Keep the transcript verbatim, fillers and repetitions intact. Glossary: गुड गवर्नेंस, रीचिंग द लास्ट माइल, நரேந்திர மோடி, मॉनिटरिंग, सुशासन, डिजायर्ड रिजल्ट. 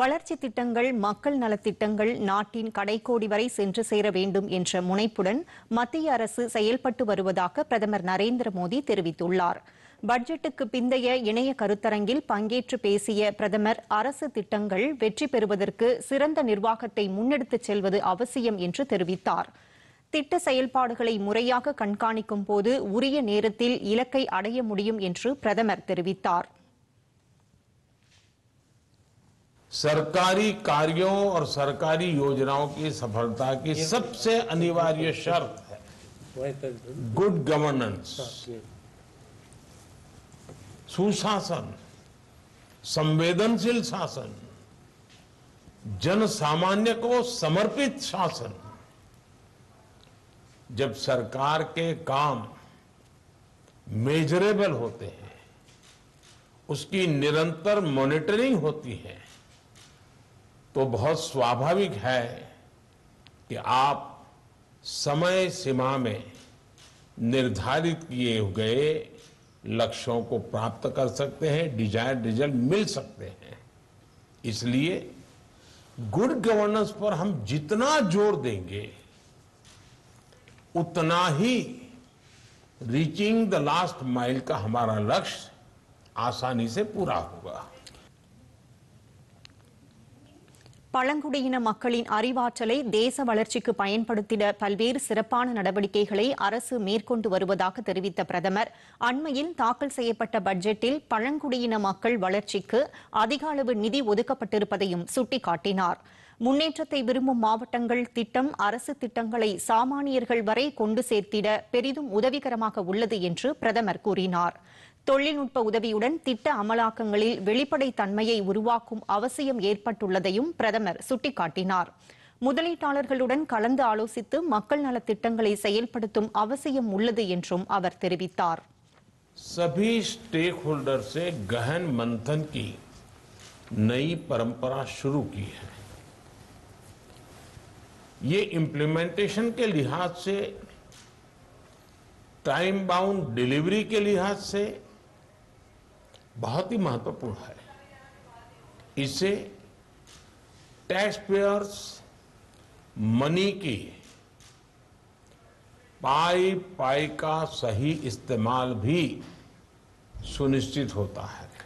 வளர்ச்சி திட்டங்கள் மக்கள் நலத் திட்டங்கள் நாட்டின் கடைக்கோடி வரை சென்று சேர வேண்டும் என்ற முனைப்புடன் மத்திய அரசு செயல்பட்டு வருவதாக பிரதமர் நரேந்திர மோடி தெரிவித்துள்ளார். பட்ஜெட்டுக்கு பிந்தைய இணைய கருத்தரங்கில் பங்கேற்று பேசிய பிரதமர் அரசு திட்டங்கள் வெற்றி பெறுவதற்கு சிறந்த நிர்வாகத்தை முன்னெடுத்துச் செல்வது அவசியம் என்று தெரிவித்தார். திட்ட செயல்பாடுகளை முறையாக கண்காணிக்கும் போது உரிய நேரத்தில் இலக்கை அடைய முடியும் என்று பிரதமர் தெரிவித்தார். सरकारी कार्यों और सरकारी योजनाओं की सफलता की सबसे अनिवार्य शर्त है गुड गवर्नेंस, सुशासन, संवेदनशील शासन, जन सामान्य को समर्पित शासन. जब सरकार के काम मेजरेबल होते हैं, उसकी निरंतर मॉनिटरिंग होती है, तो बहुत स्वाभाविक है कि आप समय सीमा में निर्धारित किए गए लक्ष्यों को प्राप्त कर सकते हैं, डिजायर्ड रिजल्ट मिल सकते हैं. इसलिए गुड गवर्नेंस पर हम जितना जोर देंगे, उतना ही रीचिंग द लास्ट माइल का हमारा लक्ष्य आसानी से पूरा होगा. பழங்குடியின மக்களின் அறிவாற்றலை தேச வளர்ச்சிக்கு பயன்படுத்திட பல்வேறு சிறப்பான நடவடிக்கைகளை அரசு மேற்கொண்டு வருவதாக தெரிவித்த பிரதமர் அண்மையில் தாக்கல் செய்யப்பட்ட பட்ஜெட்டில் பழங்குடியின மக்கள் வளர்ச்சிக்கு அதிக அளவு நிதி ஒதுக்கப்பட்டிருப்பதையும் சுட்டிக்காட்டினார். முன்னேற்றத்தை விரும்பும் மாவட்டங்கள் திட்டம் அரசு திட்டங்களை சாமானியர்கள் வரை கொண்டு சேர்த்திட பெரிதும் உதவிகரமாக உள்ளது என்று பிரதமர் கூறினார். தொழில்நுட்ப உதவியுடன் திட்ட அமலாக்கங்களில் வெளிப்படைத் தன்மையை உருவாக்கும் அவசியம் ஏற்பட்டுள்ளதையும் பிரதமர் சுட்டிக்காட்டினார். முதலீட்டாளர்களுடன் கலந்து ஆலோசித்து மக்கள் நலத் திட்டங்களை செயல்படுத்தும் அவசியம் உள்ளது என்றும் அவர் தெரிவித்தார். सभी स्टेक होल्डर से गहन मंथन की नई परंपरा शुरू की है. ये इम्प्लीमेंटेशन के लिहाज से, टाइम बाउंड डिलीवरी के लिहाज से बहुत ही महत्वपूर्ण है. इससे टैक्स पेयर्स मनी की पाई पाई का सही इस्तेमाल भी सुनिश्चित होता है.